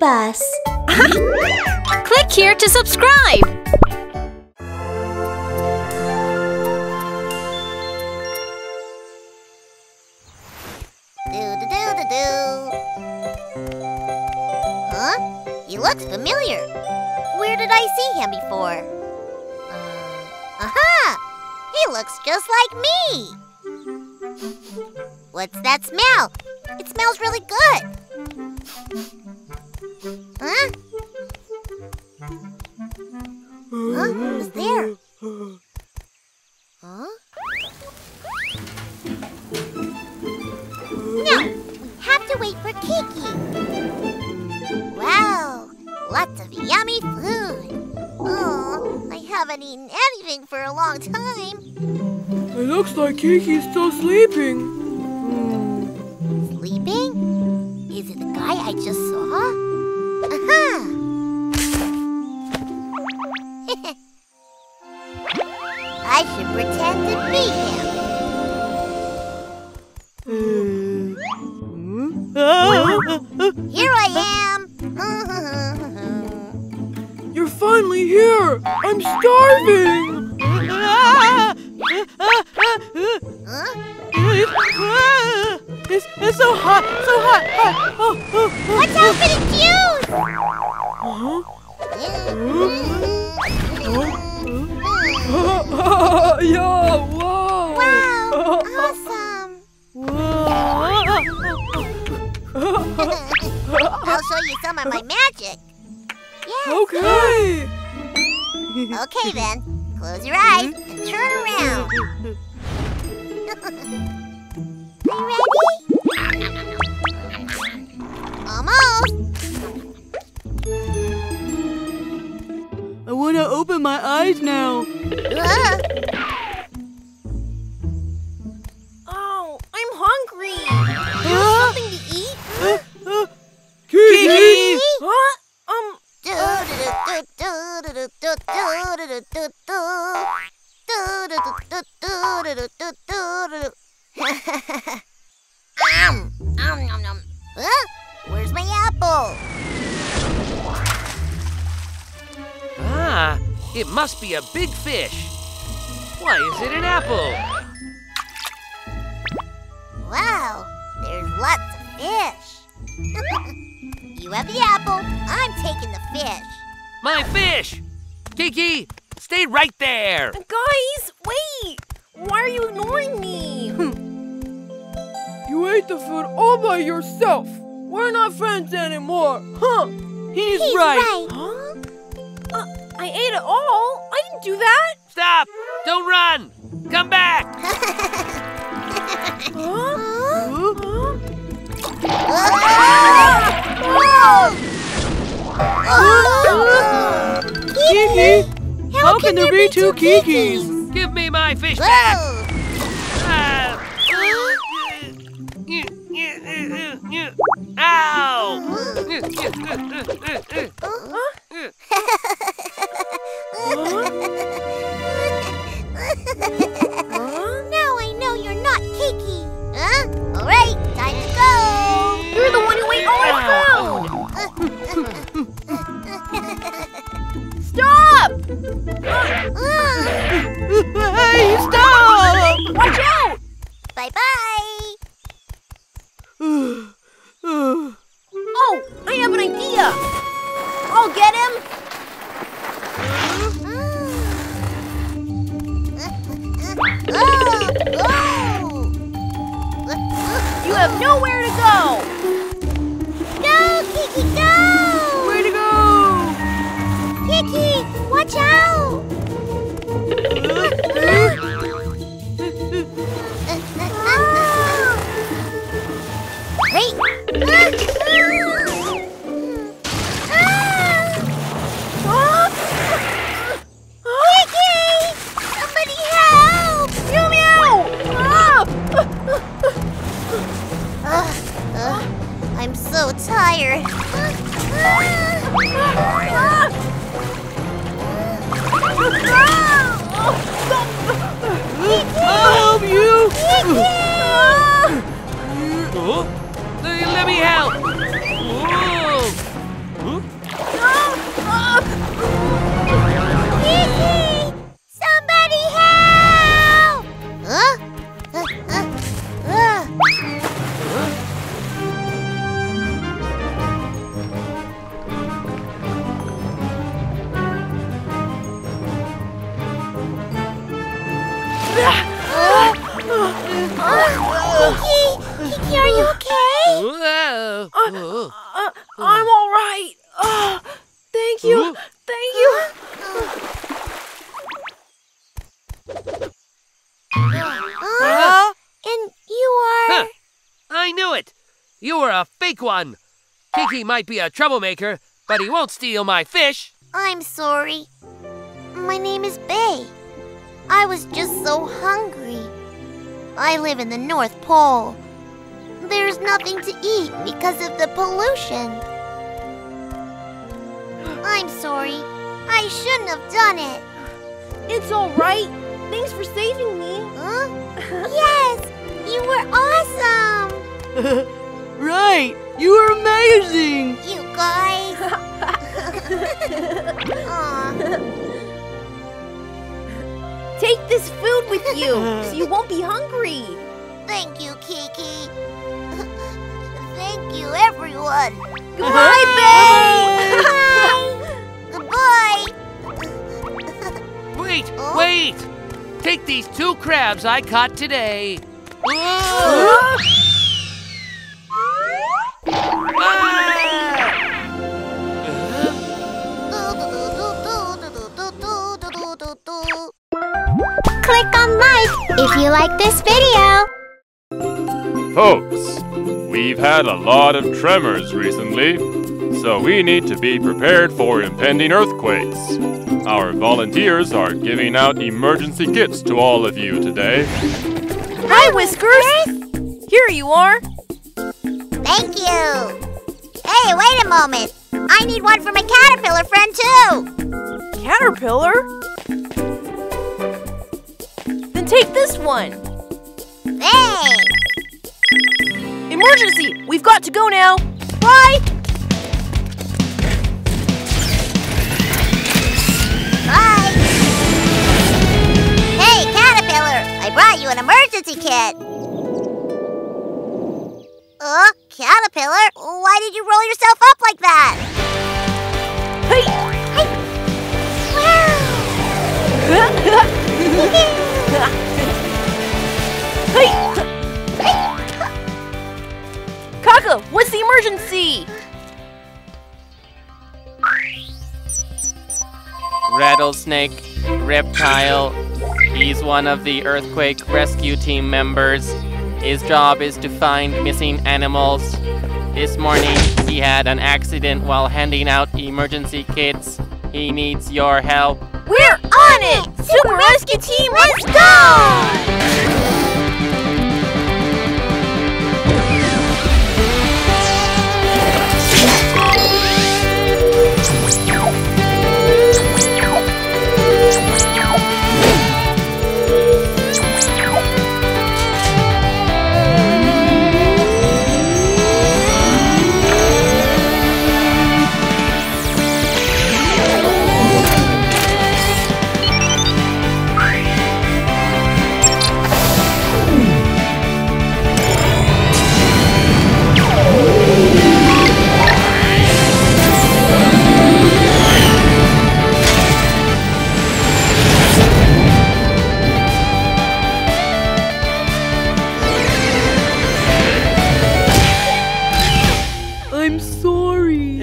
BabyBus. Click here to subscribe. Huh? He looks familiar. Where did I see him before? Aha! He looks just like me. What's that smell? It smells really good. Huh? Huh? Who's there? Huh? No! We have to wait for Kiki. Wow! Lots of yummy food. Oh, I haven't eaten anything for a long time. It looks like Kiki's still sleeping. Is it the guy I just saw? Aha! I should pretend to be him. Here I am! You're finally here! I'm starving! Huh? It's so hot, so hot, hot. What's happening to you? Yeah, wow. Wow, awesome. I'll show you some of my magic. Yes. Okay. Okay then, close your eyes and turn around. Are you ready? Almost! I want to open my eyes now. Oh, I'm hungry. Do you have something to eat? Kiki! Huh? Huh? Where's my apple? Ah, it must be a big fish. Why is it an apple? Wow, there's lots of fish. You have the apple, I'm taking the fish. My fish! Kiki, stay right there. Guys, wait! Why are you ignoring me? You ate the food all by yourself. We're not friends anymore, huh? He's right. Huh? I ate it all. I didn't do that. Stop! Don't run. Come back. Kiki, how can there be two Kikis? Give me my fish back. Ow! Now I know you're not Kiki. Huh? All right, time to go. You're the one who ate all my food. Stop! Hey, stop! Watch out! Bye bye. Oh, I have an idea. I'll get him. You have nowhere to go. Go, Kiki, go. Where to go? Kiki, watch out. I'm so tired. Help you! Let me help! I'm all right. Thank you. Thank you. And you are... Huh. I knew it. You were a fake one. Kiki might be a troublemaker, but he won't steal my fish. I'm sorry. My name is Bay. I was just so hungry. I live in the North Pole. There's nothing to eat because of the pollution. I'm sorry. I shouldn't have done it. It's all right. Thanks for saving me. Huh? Yes, you were awesome. Right, you were amazing. You guys. Take this food with you so you won't be hungry. Thank you, Kiki. Thank you, everyone. Goodbye, Bay. Goodbye. Wait, wait. Take these two crabs I caught today. Click on like if you like this video. Folks, we've had a lot of tremors recently, so we need to be prepared for impending earthquakes. Our volunteers are giving out emergency kits to all of you today. Hi, Whiskers! Here you are. Thank you. Hey, wait a moment. I need one for my caterpillar friend, too. Caterpillar? Then take this one. Thanks. Emergency! We've got to go now! Bye! Bye! Hey, Caterpillar! I brought you an emergency kit! Caterpillar? Why did you roll yourself up like that? Hey! Hey! Wow! Hey! Kaka, what's the emergency? Rattlesnake, reptile. He's one of the earthquake rescue team members. His job is to find missing animals. This morning, he had an accident while handing out emergency kits. He needs your help. We're on it! Super Rescue Team, let's go!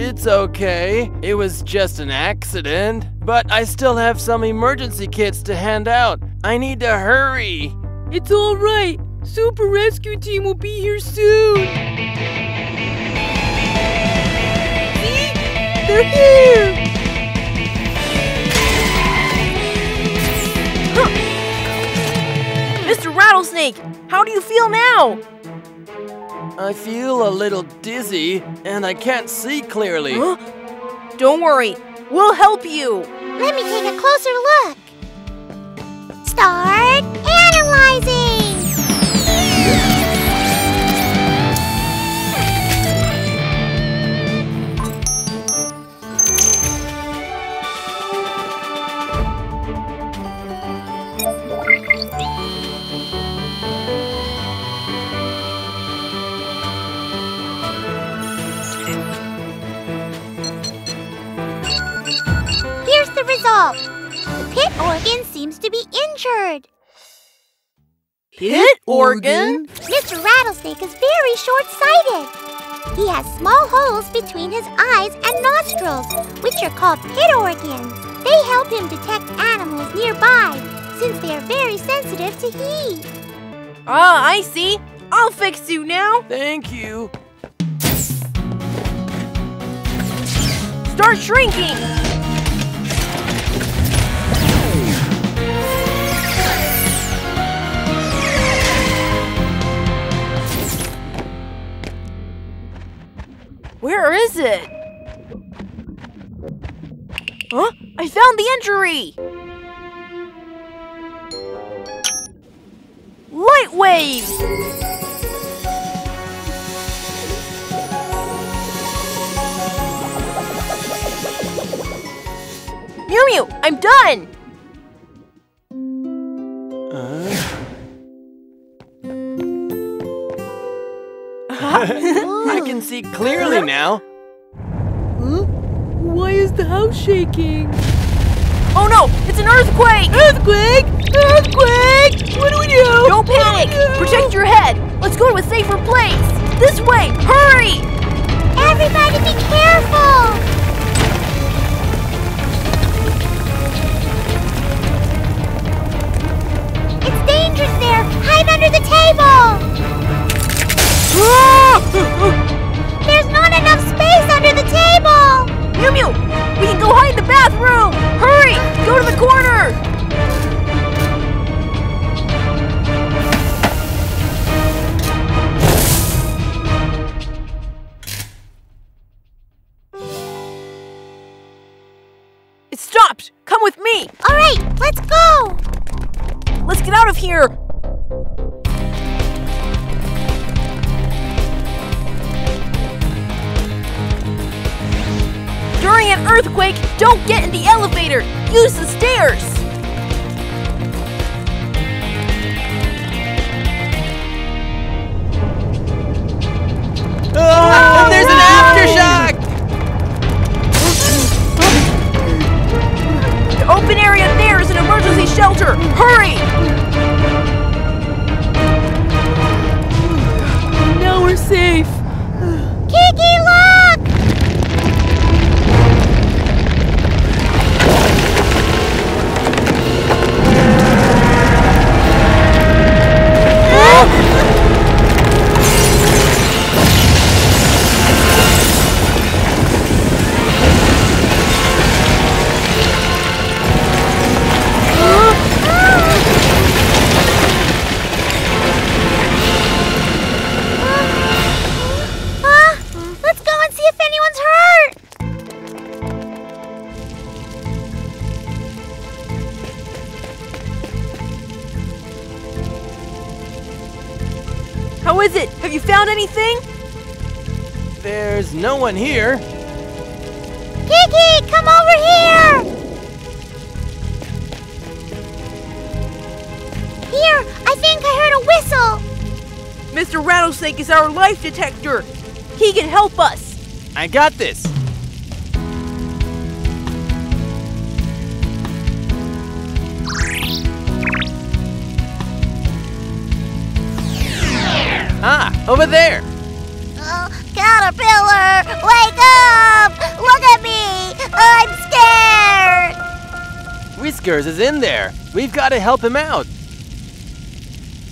It's okay, it was just an accident. But I still have some emergency kits to hand out. I need to hurry. It's all right. Super Rescue Team will be here soon. See? They're here. Huh. Mr. Rattlesnake, how do you feel now? I feel a little dizzy, and I can't see clearly. Huh? Don't worry, we'll help you. Let me take a closer look. Start analyzing. Result. The pit organ seems to be injured. Pit organ? Mr. Rattlesnake is very short-sighted. He has small holes between his eyes and nostrils, which are called pit organs. They help him detect animals nearby, since they are very sensitive to heat. Ah, I see. I'll fix you now. Thank you. Start shrinking! Where is it? Huh? I found the injury! Light waves! Miumiu, I'm done! I can see clearly now. Huh? Why is the house shaking? Oh no, it's an earthquake! Earthquake? Earthquake! What do we do? Don't panic! Do? Protect your head! Let's go to a safer place! This way! Hurry! Everybody be careful! There. Hide under the table! There's not enough space under the table! Miumiu, we can go hide in the bathroom! Hurry! Go to the corner! It stopped! Come with me! All right, let's go! Let's get out of here! During an earthquake, don't get in the elevator! Use the stairs! Oh, there's an aftershock! The open area there is an emergency shelter! Hurry! Now we're safe! Kiki, look! Anything? There's no one here. Kiki, come over here! Here, I think I heard a whistle. Mr. Rattlesnake is our life detector. He can help us. I got this. Ah, over there! Oh, Caterpillar! Wake up! Look at me! I'm scared! Whiskers is in there. We've got to help him out.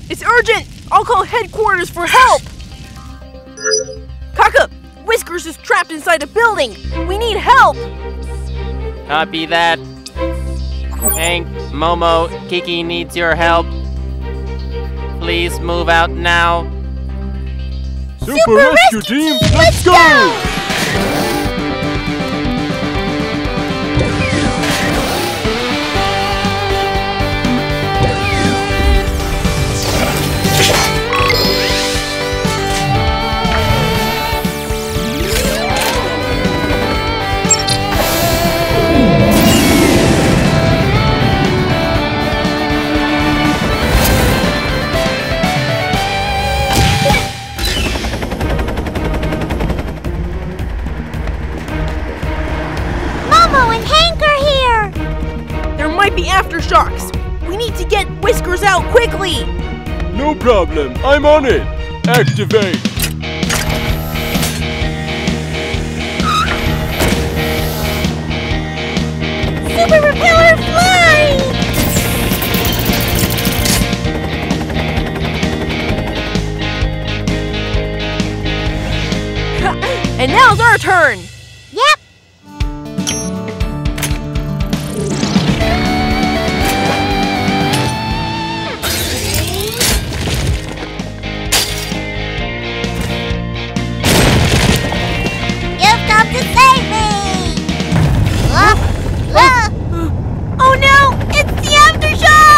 It's urgent! I'll call headquarters for help! Kaka! Whiskers is trapped inside a building! We need help! Copy that. Hank, Momo, Kiki needs your help. Please move out now. Super Rescue Team, let's go! Aftershocks! We need to get Whiskers out quickly! No problem, I'm on it! Activate! turn. Yep. You've come to save me. Oh no! It's the aftershock!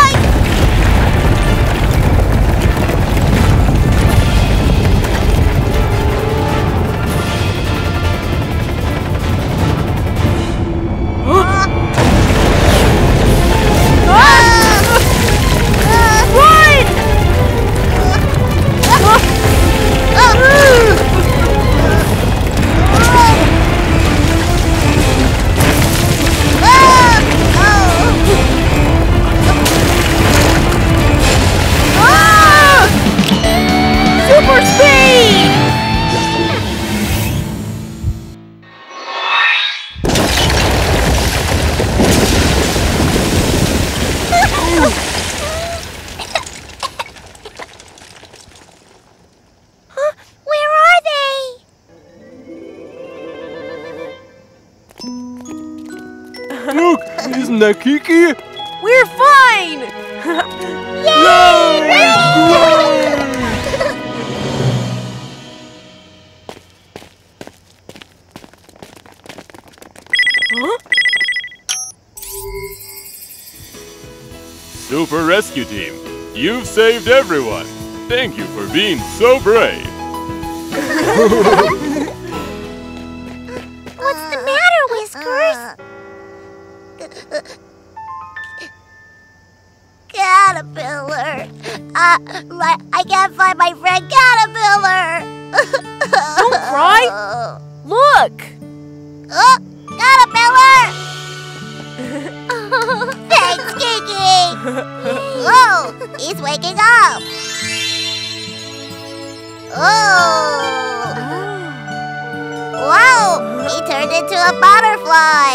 Kiki? We're fine! Yay! Huh? Super Rescue Team, you've saved everyone! Thank you for being so brave! What's the matter, Whiskers? Caterpillar. I can't find my friend Caterpillar. Don't cry. Look. Oh, Caterpillar. Thanks, Kiki. Whoa, he's waking up. Oh. Whoa, he turned into a butterfly.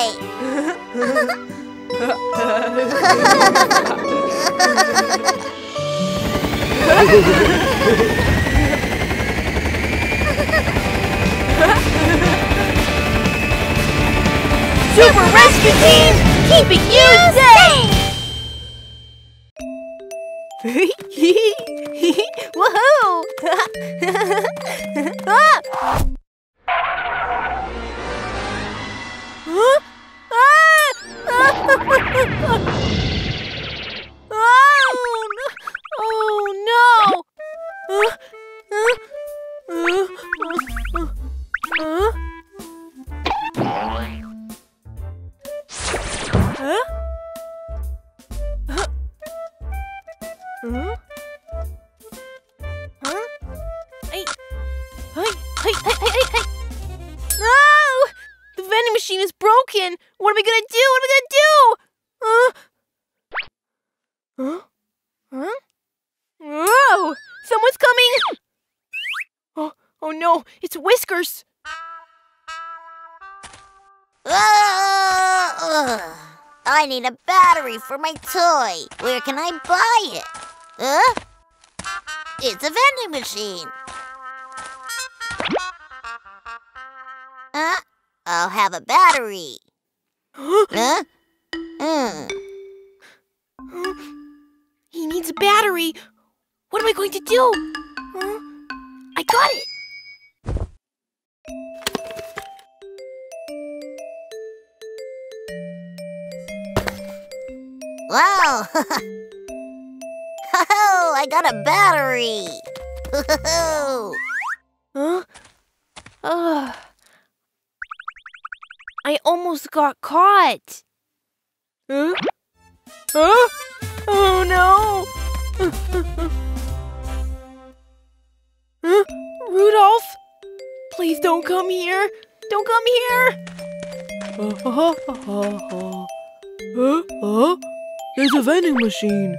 Super Rescue Team, keeping you safe! Woohoo! Huh? Oh no! Oh no! No! The vending machine is broken. What am I gonna do? What am I gonna do? Huh? Whoa! Someone's coming! Oh no! It's Whiskers! I need a battery for my toy. Where can I buy it? Huh? It's a vending machine. I'll have a battery. Huh? He needs a battery. What am I going to do? I got it. Wow! Oh, I got a battery. I almost got caught. Huh? Huh? Oh no! Huh? Rudolph? Please don't come here! Don't come here! There's a vending machine!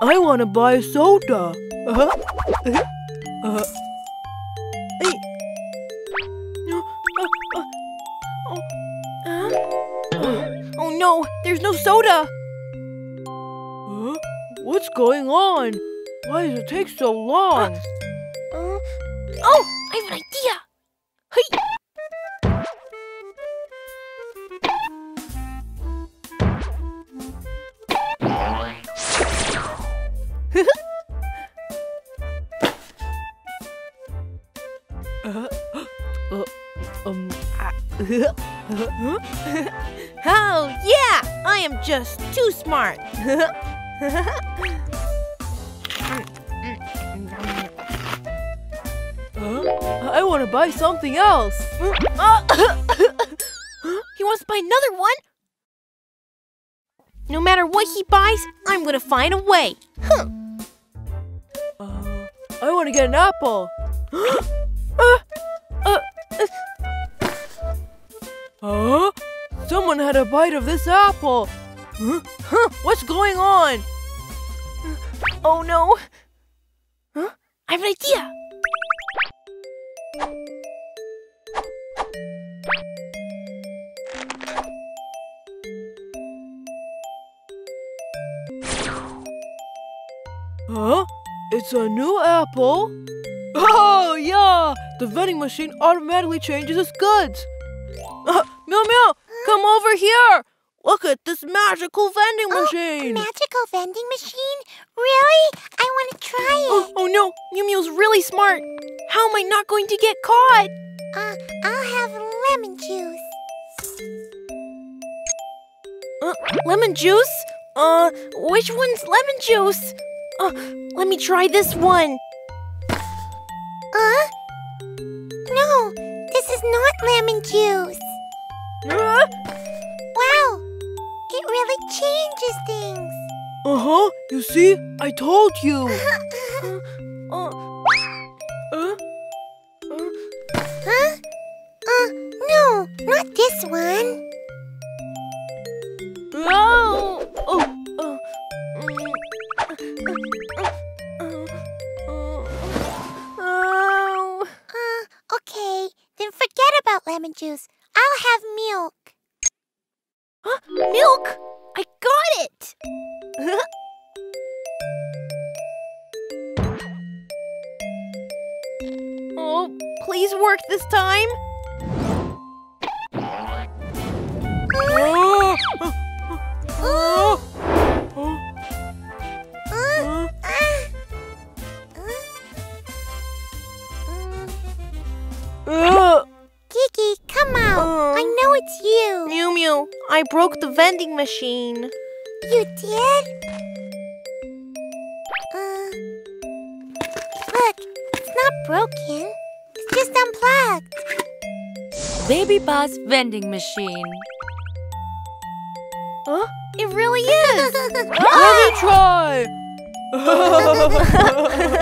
I want to buy soda! Oh no, there's no soda! What's going on? Why does it take so long? Oh, I have an idea. Hey. Oh, yeah! I am just too smart! I want to buy something else! He wants to buy another one? No matter what he buys, I'm going to find a way! Huh. I want to get an apple! Huh? Someone had a bite of this apple! Huh? What's going on? Oh no! Huh? I have an idea! Huh? It's a new apple? Oh yeah! The vending machine automatically changes its goods! Miumiu, come over here! Look at this magical vending machine! A magical vending machine? Really? I want to try it! Oh no! Miumiu's really smart! How am I not going to get caught? I'll have lemon juice. Lemon juice? Which one's lemon juice? Let me try this one. No, this is not lemon juice. Wow, it really changes things. You see? I told you. No, not this one. Okay, then forget about lemon juice. I'll have milk. Huh? Milk? I got it! Oh, please work this time. Kiki, come out. I know it's you. Miumiu, I broke the vending machine. You did? Look, it's not broken. It's just unplugged. BabyBus vending machine. Huh? It really is. Let me try.